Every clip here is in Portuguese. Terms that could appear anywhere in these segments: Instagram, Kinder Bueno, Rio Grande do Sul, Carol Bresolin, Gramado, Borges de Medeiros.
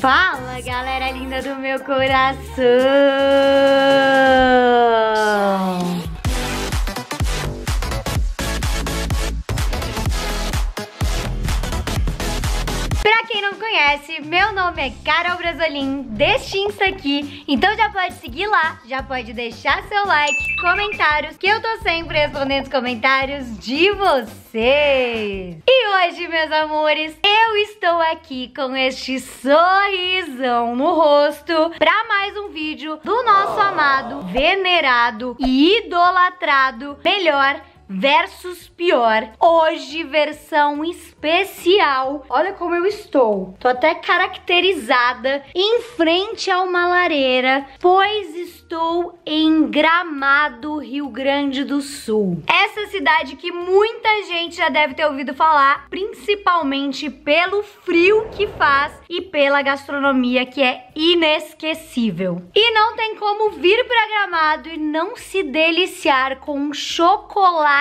Fala, galera linda do meu coração! Pra quem não conhece, meu nome é Carol Bresolin, deste Insta aqui. Então já pode seguir lá, já pode deixar seu like, comentários, que eu tô sempre respondendo os comentários de vocês. E hoje, meus amores, eu estou aqui com este sorrisão no rosto pra mais um vídeo do nosso amado, venerado e idolatrado melhor versus pior. Hoje, versão especial. Olha como eu estou. Tô até caracterizada em frente a uma lareira, pois estou em Gramado, Rio Grande do Sul. Essa cidade que muita gente já deve ter ouvido falar, principalmente pelo frio que faz e pela gastronomia que é inesquecível. E não tem como vir para Gramado e não se deliciar com um chocolate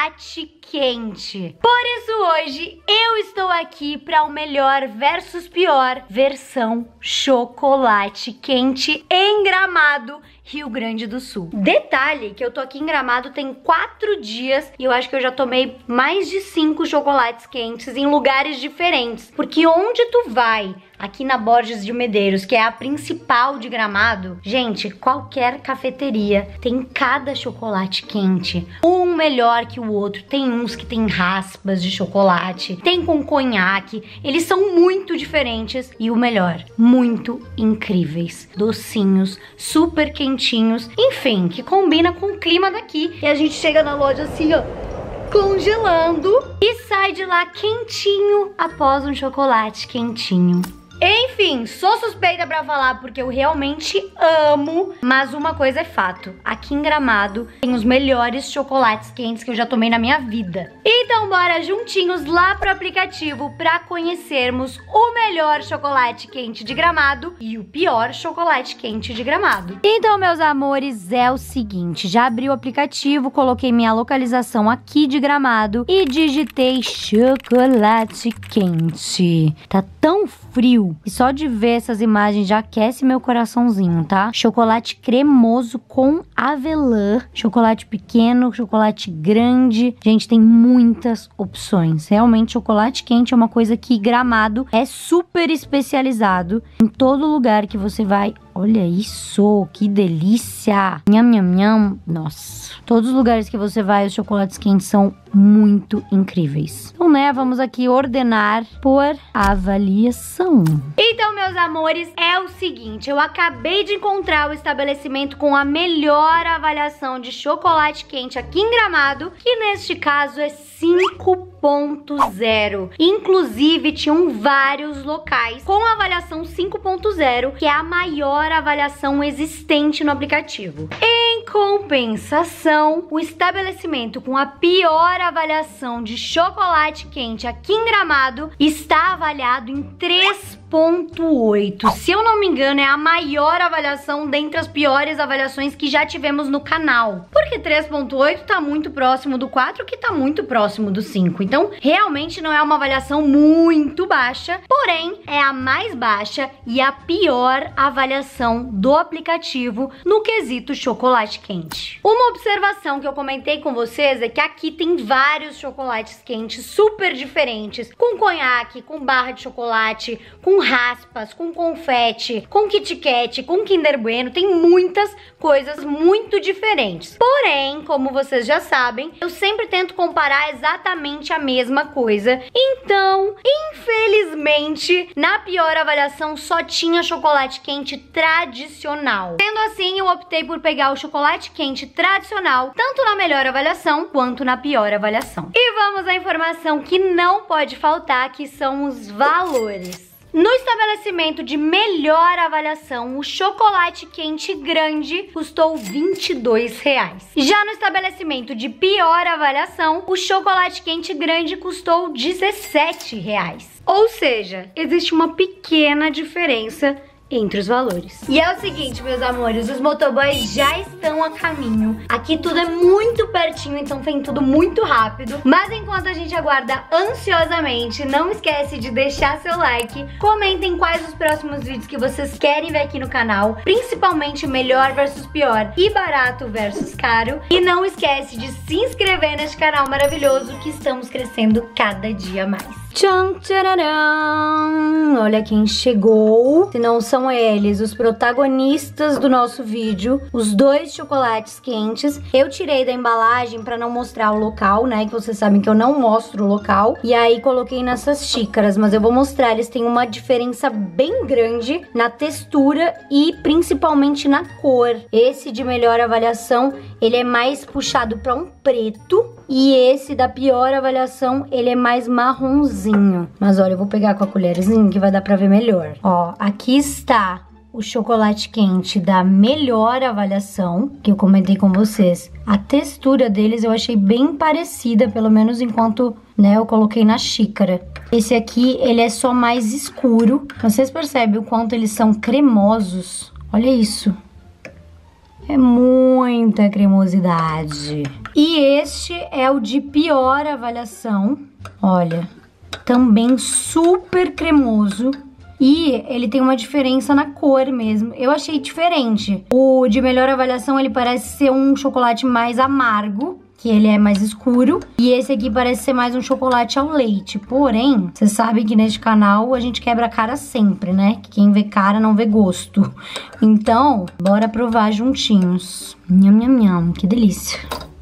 quente. Por isso hoje eu estou aqui para o melhor versus pior versão chocolate quente em Gramado, Rio Grande do Sul. Detalhe que eu tô aqui em Gramado tem 4 dias e eu acho que eu já tomei mais de 5 chocolates quentes em lugares diferentes, porque onde tu vai aqui na Borges de Medeiros, que é a principal de Gramado, gente, qualquer cafeteria tem cada chocolate quente, um melhor que o outro. Tem uns que tem raspas de chocolate, tem com conhaque, eles são muito diferentes e o melhor, muito incríveis, docinhos, super quentinhos, enfim, que combina com o clima daqui. E a gente chega na loja assim, ó, congelando e sai de lá quentinho após um chocolate quentinho. Enfim, sou suspeita pra falar porque eu realmente amo, mas uma coisa é fato, aqui em Gramado tem os melhores chocolates quentes que eu já tomei na minha vida. Então bora juntinhos lá pro aplicativo pra conhecermos o melhor chocolate quente de Gramado e o pior chocolate quente de Gramado. Então, meus amores, é o seguinte, já abri o aplicativo, coloquei minha localização aqui de Gramado e digitei chocolate quente. Tá tão frio e só de ver essas imagens já aquece meu coraçãozinho, tá? Chocolate cremoso com avelã, chocolate pequeno, chocolate grande. Gente, tem muitas opções. Realmente, chocolate quente é uma coisa que Gramado é super especializado. Em todo lugar que você vai... Olha isso, que delícia! Nham, nham, nham. Nossa. Todos os lugares que você vai, os chocolates quentes são muito incríveis. Então, né, vamos aqui ordenar por avaliação. Então, meus amores, é o seguinte. Eu acabei de encontrar o estabelecimento com a melhor avaliação de chocolate quente aqui em Gramado, que neste caso é 5.0. Inclusive, tinham vários locais com a avaliação 5.0, que é a maior avaliação existente no aplicativo. Em compensação, o estabelecimento com a pior avaliação de chocolate quente aqui em Gramado está avaliado em 3.8. Se eu não me engano, é a maior avaliação dentre as piores avaliações que já tivemos no canal. Porque 3.8 tá muito próximo do 4, que tá muito próximo do 5. Então, realmente não é uma avaliação muito baixa, porém, é a mais baixa e a pior avaliação do aplicativo no quesito chocolate quente. Uma observação que eu comentei com vocês é que aqui tem vários chocolates quentes super diferentes, com conhaque, com barra de chocolate, com raspas, com confete, com Kit Kat, com Kinder Bueno, tem muitas coisas muito diferentes. Porém, como vocês já sabem, eu sempre tento comparar exatamente a mesma coisa. Então, infelizmente, na pior avaliação só tinha chocolate quente tradicional. Sendo assim, eu optei por pegar o chocolate quente tradicional, tanto na melhor avaliação quanto na pior avaliação. E vamos à informação que não pode faltar, que são os valores. No estabelecimento de melhor avaliação, o chocolate quente grande custou R$22. Já no estabelecimento de pior avaliação, o chocolate quente grande custou R$17. Ou seja, existe uma pequena diferença entre os valores. E é o seguinte, meus amores, os motoboys já estão a caminho. Aqui tudo é muito pertinho, então tem tudo muito rápido. Mas enquanto a gente aguarda ansiosamente, não esquece de deixar seu like. Comentem quais os próximos vídeos que vocês querem ver aqui no canal. Principalmente melhor versus pior e barato versus caro. E não esquece de se inscrever neste canal maravilhoso que estamos crescendo cada dia mais. Tchan, tchararão. Olha quem chegou. Se não são eles, os protagonistas do nosso vídeo. Os dois chocolates quentes. Eu tirei da embalagem pra não mostrar o local, né? Que vocês sabem que eu não mostro o local. E aí coloquei nessas xícaras, mas eu vou mostrar. Eles têm uma diferença bem grande na textura e principalmente na cor. Esse de melhor avaliação, ele é mais puxado pra um preto. E esse da pior avaliação, ele é mais marronzinho. Mas olha, eu vou pegar com a colherzinha que vai dar pra ver melhor. Ó, aqui está o chocolate quente da melhor avaliação, que eu comentei com vocês. A textura deles eu achei bem parecida, pelo menos enquanto, né, eu coloquei na xícara. Esse aqui, ele é só mais escuro. Vocês percebem o quanto eles são cremosos? Olha isso. É muita cremosidade. E este é o de pior avaliação. Olha, também super cremoso. E ele tem uma diferença na cor mesmo. Eu achei diferente. O de melhor avaliação, ele parece ser um chocolate mais amargo, que ele é mais escuro. E esse aqui parece ser mais um chocolate ao leite. Porém, vocês sabem que neste canal a gente quebra a cara sempre, né? Que quem vê cara não vê gosto. Então, bora provar juntinhos. Nham, nham, nham. Que delícia.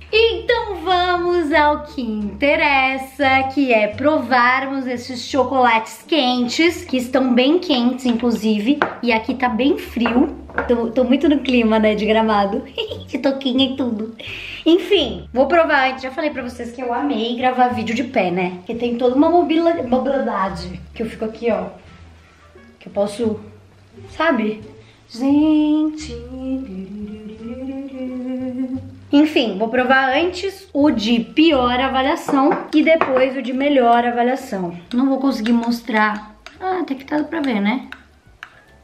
Então vamos ao que interessa, que é provarmos esses chocolates quentes, que estão bem quentes, inclusive. E aqui tá bem frio. Tô muito no clima, né, de Gramado. De toquinha e tudo. Enfim, vou provar. Eu já falei pra vocês que eu amei gravar vídeo de pé, né? Porque tem toda uma mobilidade que eu fico aqui, ó. Que eu posso, sabe? Gente... Enfim, vou provar antes o de pior avaliação e depois o de melhor avaliação. Não vou conseguir mostrar. Ah, até que tá pra ver, né?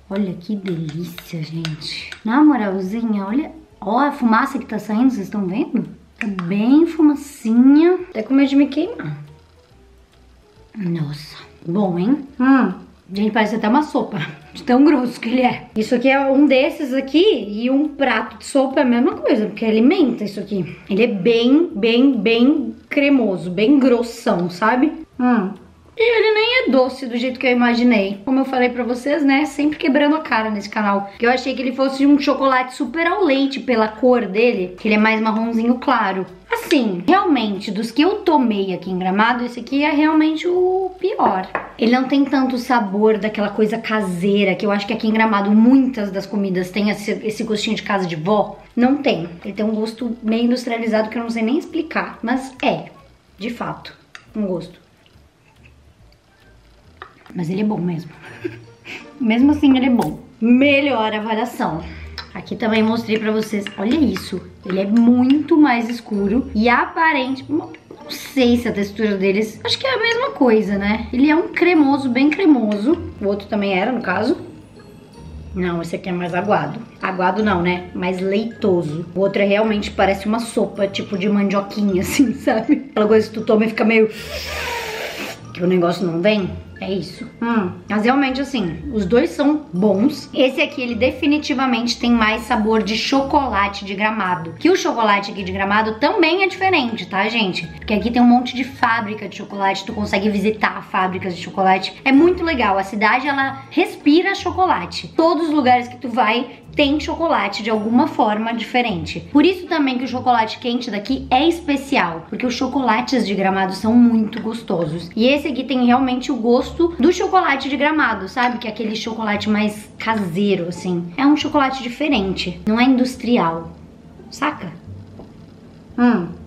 Olha que delícia, gente. Na moralzinha, olha. Ó a fumaça que tá saindo, vocês estão vendo? Tá bem fumacinha. Até com medo de me queimar. Nossa. Bom, hein? Gente, parece até uma sopa, de tão grosso que ele é. Isso aqui é um desses aqui e um prato de sopa é a mesma coisa, porque alimenta isso aqui. Ele é bem cremoso, bem grossão, sabe? E ele nem é doce do jeito que eu imaginei. Como eu falei pra vocês, né, sempre quebrando a cara nesse canal. Eu achei que ele fosse um chocolate super ao leite pela cor dele, que ele é mais marronzinho claro. Assim, realmente, dos que eu tomei aqui em Gramado, esse aqui é realmente o pior. Ele não tem tanto sabor daquela coisa caseira, que eu acho que aqui em Gramado muitas das comidas têm esse gostinho de casa de vó. Não tem. Ele tem um gosto meio industrializado que eu não sei nem explicar. Mas é, de fato, um gosto. Mas ele é bom mesmo. Mesmo assim, ele é bom. Melhor avaliação. Aqui também mostrei pra vocês. Olha isso. Ele é muito mais escuro e aparente... Não sei se a textura deles... Acho que é a mesma coisa, né? Ele é um cremoso, bem cremoso. O outro também era, no caso. Não, esse aqui é mais aguado. Aguado não, né? Mais leitoso. O outro é realmente parece uma sopa, tipo de mandioquinha, assim, sabe? Aquela coisa que tu toma e fica meio... Que o negócio não vem... É isso. Mas realmente, assim, os dois são bons. Esse aqui, ele definitivamente tem mais sabor de chocolate de Gramado. Que o chocolate aqui de Gramado também é diferente, tá, gente? Porque aqui tem um monte de fábrica de chocolate. Tu consegue visitar fábricas de chocolate. É muito legal. A cidade, ela respira chocolate. Todos os lugares que tu vai... tem chocolate de alguma forma diferente. Por isso também que o chocolate quente daqui é especial, porque os chocolates de Gramado são muito gostosos. E esse aqui tem realmente o gosto do chocolate de Gramado, sabe? Que é aquele chocolate mais caseiro, assim. É um chocolate diferente, não é industrial, saca?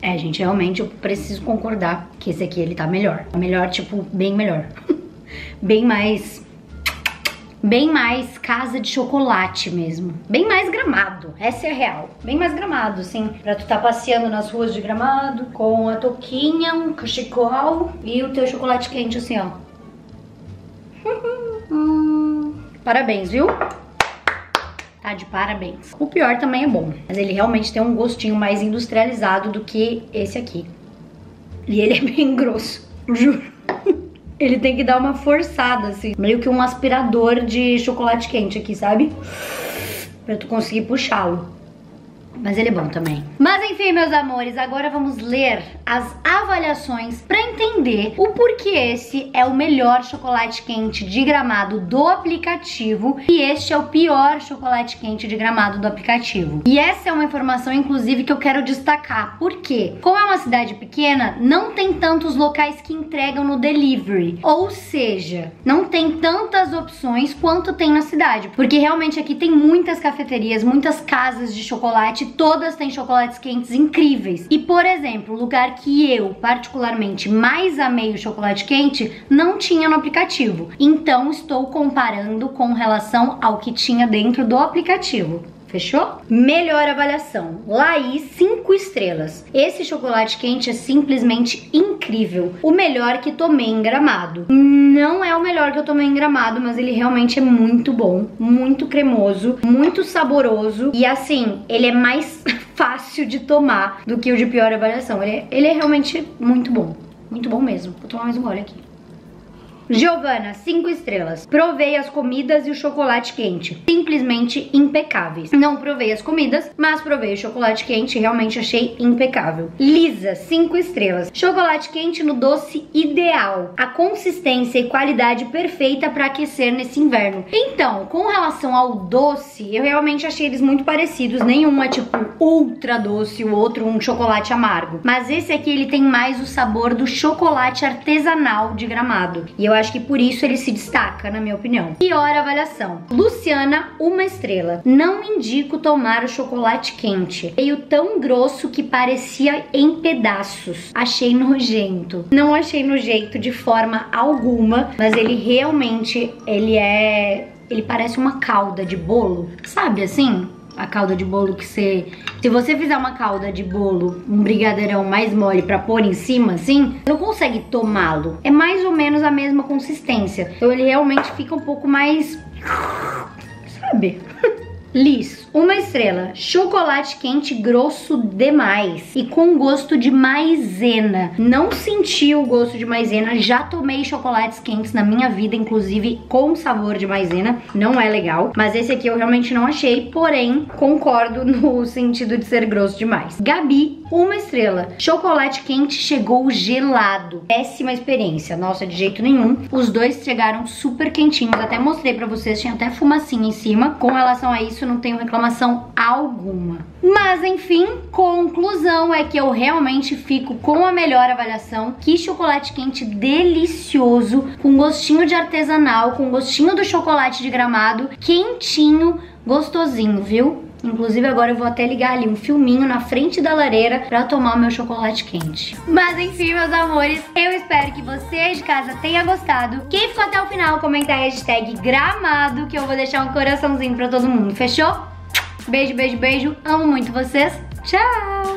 É, gente, realmente eu preciso concordar que esse aqui ele tá melhor. Melhor, tipo, bem melhor. Bem mais casa de chocolate mesmo. Bem mais Gramado, essa é a real. Bem mais Gramado, assim. Pra tu tá passeando nas ruas de Gramado, com a touquinha, um cachecol e o teu chocolate quente, assim, ó. Parabéns, viu? tá de parabéns. O pior também é bom, mas ele realmente tem um gostinho mais industrializado do que esse aqui. E ele é bem grosso, juro. Ele tem que dar uma forçada, assim. Meio que um aspirador de chocolate quente aqui, sabe? Pra tu conseguir puxá-lo. Mas ele é bom também. Mas enfim, meus amores, agora vamos ler as avaliações pra entender o porquê esse é o melhor chocolate quente de Gramado do aplicativo e este é o pior chocolate quente de Gramado do aplicativo. E essa é uma informação, inclusive, que eu quero destacar. Por quê? Como é uma cidade pequena, não tem tantos locais que entregam no delivery. Ou seja, não tem tantas opções quanto tem na cidade. Porque realmente aqui tem muitas cafeterias, muitas casas de chocolate. Todas têm chocolates quentes incríveis. E, por exemplo, o lugar que eu, particularmente, mais amei o chocolate quente, não tinha no aplicativo. Então, estou comparando com relação ao que tinha dentro do aplicativo. Fechou? Melhor avaliação. Laís, 5 estrelas. Esse chocolate quente é simplesmente incrível. O melhor que tomei em Gramado. Não é o melhor que eu tomei em Gramado, mas ele realmente é muito bom. Muito cremoso, muito saboroso. E assim, ele é mais fácil de tomar do que o de pior avaliação. Ele é realmente muito bom. Muito bom mesmo. Vou tomar mais um gole aqui. Giovana, 5 estrelas. Provei as comidas e o chocolate quente. Simplesmente impecáveis. Não provei as comidas, mas provei o chocolate quente e realmente achei impecável. Lisa, 5 estrelas. Chocolate quente no doce ideal. A consistência e qualidade perfeita para aquecer nesse inverno. Então, com relação ao doce, eu realmente achei eles muito parecidos. Nenhum é tipo ultra doce, o outro um chocolate amargo. Mas esse aqui ele tem mais o sabor do chocolate artesanal de Gramado. E eu acho que por isso ele se destaca, na minha opinião. Pior avaliação. Luciana, 1 estrela. Não indico tomar o chocolate quente. Veio tão grosso que parecia em pedaços. Achei nojento. Não achei nojento de forma alguma, mas ele realmente, ele parece uma calda de bolo, sabe assim? A calda de bolo que você... Se você fizer uma calda de bolo, um brigadeirão mais mole pra pôr em cima, assim, não consegue tomá-lo. É mais ou menos a mesma consistência. Então ele realmente fica um pouco mais... Sabe? Liz, 1 estrela. Chocolate quente grosso demais e com gosto de maisena. Não senti o gosto de maisena. Já tomei chocolates quentes na minha vida, inclusive com sabor de maisena. Não é legal, mas esse aqui eu realmente não achei. Porém, concordo no sentido de ser grosso demais. Gabi, 1 estrela. Chocolate quente chegou gelado. Péssima experiência. Nossa, de jeito nenhum. Os dois chegaram super quentinhos. Até mostrei pra vocês, tinha até fumacinha em cima. Com relação a isso, não tenho reclamação alguma. Mas enfim, conclusão é que eu realmente fico com a melhor avaliação. Que chocolate quente delicioso, com gostinho de artesanal, com gostinho do chocolate de Gramado, quentinho, gostosinho, viu? Inclusive agora eu vou até ligar ali um filminho na frente da lareira pra tomar o meu chocolate quente. Mas enfim, meus amores, eu espero que você de casa tenha gostado. Quem ficou até o final, comenta a hashtag Gramado, que eu vou deixar um coraçãozinho pra todo mundo, fechou? Beijo, beijo, beijo. Amo muito vocês. Tchau!